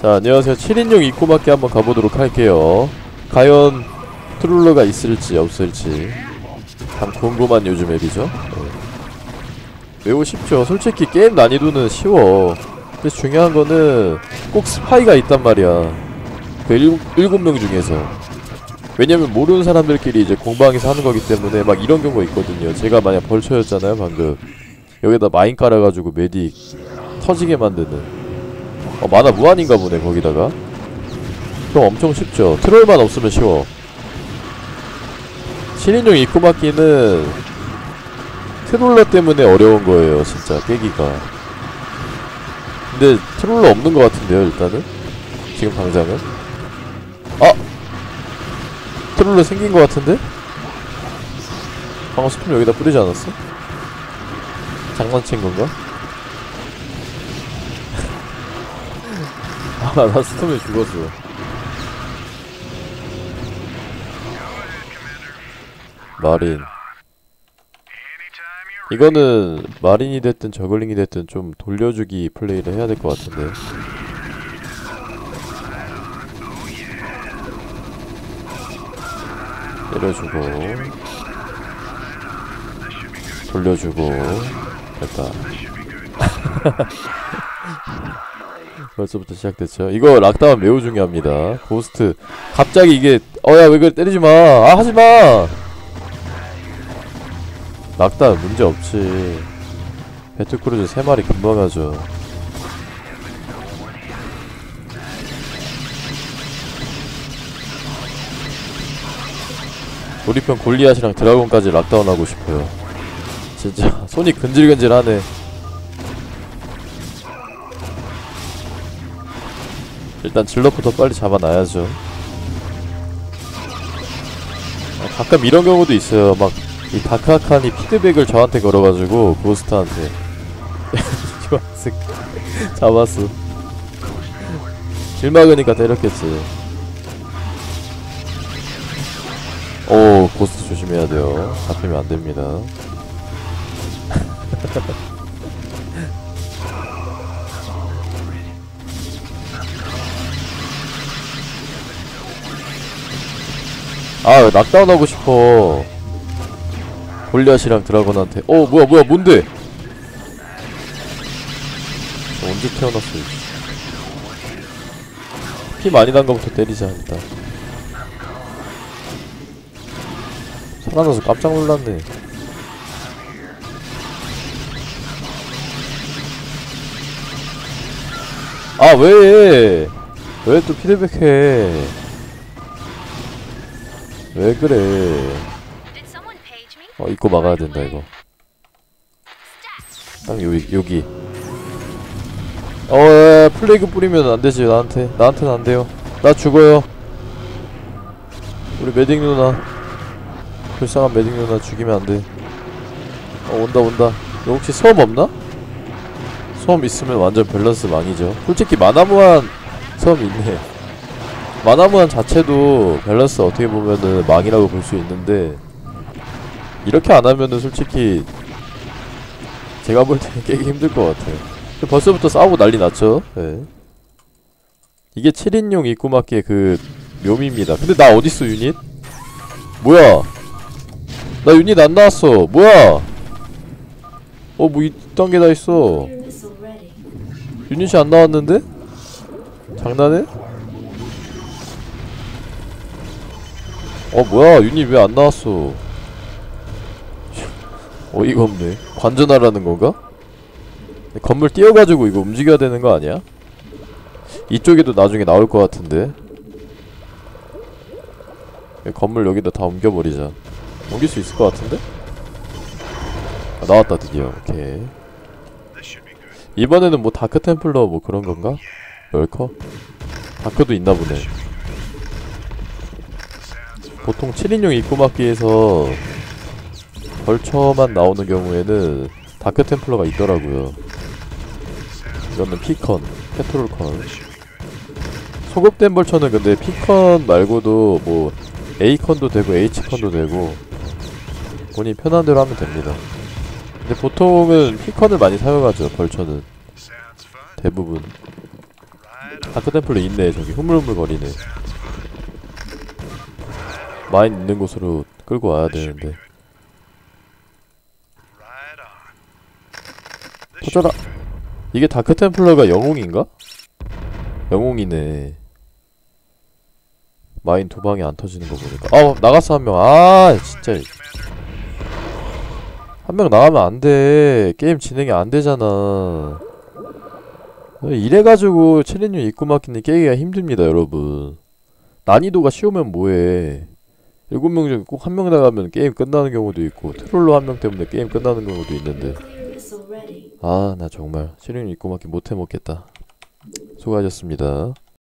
자, 안녕하세요. 7인용 입구밖에 한번 가보도록 할게요. 과연 트롤러가 있을지 없을지 참 궁금한 요즘 맵이죠. 매우 쉽죠. 솔직히 게임 난이도는 쉬워. 근데 중요한 거는 꼭 스파이가 있단 말이야. 그 7명 중에서. 왜냐면 모르는 사람들끼리 이제 공방에서 하는 거기 때문에 막 이런 경우가 있거든요. 제가 만약 벌처였잖아요, 방금. 여기다 마인 깔아가지고 메딕 터지게 만드는. 만화 무한인가 보네, 거기다가. 그럼 엄청 쉽죠. 트롤만 없으면 쉬워. 7인용 입구 막기는 트롤러 때문에 어려운 거예요, 진짜, 깨기가. 근데 트롤러 없는 것 같은데요, 일단은? 지금 당장은? 아! 트롤러 생긴 것 같은데? 방금 스톰 여기다 뿌리지 않았어? 장난친 건가? 아, 나 스톰에 죽었어. 마린. 이거는 마린이 됐든 저글링이 됐든 좀 돌려주기 플레이를 해야 될 것 같은데. 때려주고 돌려주고 됐다. 벌써부터 시작됐죠. 이거 락다운 매우 중요합니다. 고스트 갑자기 이게 어야 왜 그래, 때리지마. 아 하지마. 낙다 문제없지. 배틀크루즈 3마리 금방 하죠. 우리 편 골리앗이랑 드라곤까지 락다운하고 싶어요. 진짜 손이 근질근질하네. 일단 질럿부터 빨리 잡아놔야죠. 가끔 이런 경우도 있어요. 막 이 다크아칸이 피드백을 저한테 걸어가지고 고스트한테 잡았어. 길 막으니까 때렸겠지. 오, 고스트 조심해야 돼요. 잡히면 안 됩니다. 아, 락다운 하고 싶어. 골리앗이랑 드라곤한테. 어 뭐야 뭐야 뭔데? 언제 태어났어? 피 많이 난 거부터 때리자. 일단 살아나서 깜짝 놀랐네. 아 왜? 왜 또 피드백해? 왜 그래? 입고 막아야 된다, 이거. 딱 여기. 예, 플레이그 뿌리면 안 되지, 나한테. 나한테는 안 돼요. 나 죽어요. 우리 메딕 누나. 불쌍한 메딕 누나 죽이면 안 돼. 온다. 너 혹시 섬 없나? 섬 있으면 완전 밸런스 망이죠. 솔직히 마나무한 섬 있네. 마나무한 자체도 밸런스 어떻게 보면은 망이라고 볼 수 있는데, 이렇게 안 하면은 솔직히 제가 볼 때는 깨기 힘들 것 같아요. 벌써부터 싸우고 난리 났죠. 네. 이게 7인용 입구막기의 그 묘미입니다. 근데 나 어딨어, 유닛? 뭐야? 나 유닛 안 나왔어. 뭐야? 뭐 이딴 게 다 있어. 유닛이 안 나왔는데? 장난해? 뭐야? 유닛 왜 안 나왔어? 어이가 없네. 관전하라는 건가? 건물 띄워가지고 이거 움직여야 되는 거 아니야? 이쪽에도 나중에 나올 것 같은데. 건물 여기다 다 옮겨버리자. 옮길 수 있을 것 같은데? 나왔다 드디어. 오케이. 이번에는 뭐 다크템플러 뭐 그런 건가? 럴커? 다크도 있나 보네. 보통 7인용 입구막기에서 벌처만 나오는 경우에는 다크템플러가 있더라고요. 이거는 피컨, 페트롤 컨. 소급된 벌처는 근데 피컨 말고도 뭐 A컨도 되고 H컨도 되고 본인 편한 대로 하면 됩니다. 근데 보통은 피컨을 많이 사용하죠, 벌처는. 대부분. 다크템플러 있네. 저기 흐물흐물 거리네. 마인 있는 곳으로 끌고 와야 되는데. 터져라. 이게 다크템플러가 영웅인가? 영웅이네. 마인 두 방이 안 터지는 거 보니까. 아, 나갔어 한 명. 아 진짜 한 명 나가면 안 돼. 게임 진행이 안 되잖아. 이래가지고 체린님 입구 막히는 깨기가 힘듭니다 여러분. 난이도가 쉬우면 뭐해. 7명 중에 꼭 한 명 나가면 게임 끝나는 경우도 있고, 트롤로 한 명 때문에 게임 끝나는 경우도 있는데. 아, 나 정말 체린님 입구 막히 못해먹겠다. 수고하셨습니다.